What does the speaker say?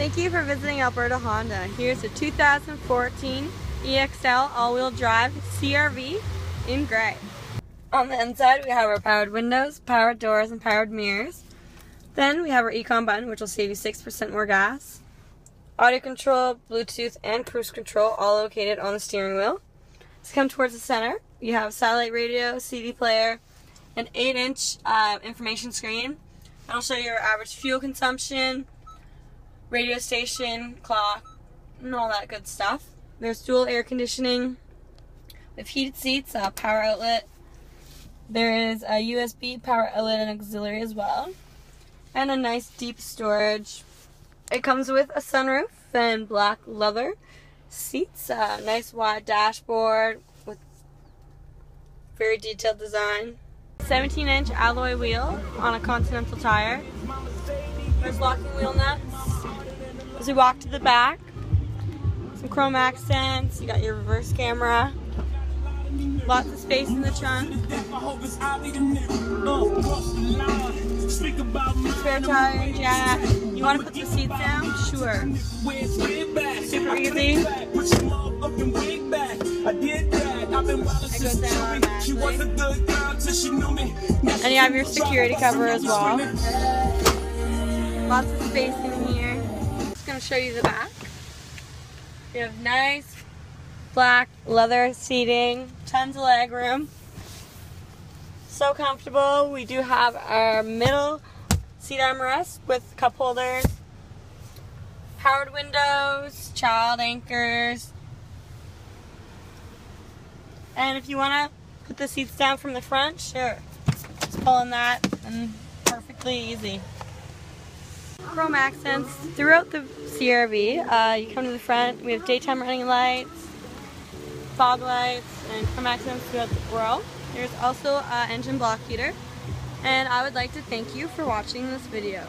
Thank you for visiting Alberta Honda. Here's a 2014 EX-L all-wheel drive CR-V in gray. On the inside we have our powered windows, powered doors, and powered mirrors. Then we have our econ button, which will save you 6% more gas. Audio control, Bluetooth, and cruise control all located on the steering wheel. To come towards the center, you have satellite radio, CD player, an 8-inch information screen. That'll show you your average fuel consumption, radio station, clock, and all that good stuff. There's dual air conditioning with heated seats, a power outlet. There is a USB power outlet and auxiliary as well, and a nice deep storage. It comes with a sunroof and black leather seats, a nice wide dashboard with very detailed design. 17-inch alloy wheel on a Continental tire. There's locking wheel nuts. As we walk to the back, some chrome accents, you got your reverse camera, lots of space in the trunk, spare tire, jack. You want to put the seats down? Sure. Super easy. It goes down automatically. And you have your security cover as well. Lots of space in here. I'm just going to show you the back. You have nice black leather seating, tons of leg room. So comfortable. We do have our middle seat armrest with cup holders, powered windows, child anchors. And if you want to put the seats down from the front, sure. Just pull on that and perfectly easy. Chrome accents throughout the CR-V. You come to the front, we have daytime running lights, fog lights, and chrome accents throughout the grille. There's also an engine block heater. And I would like to thank you for watching this video.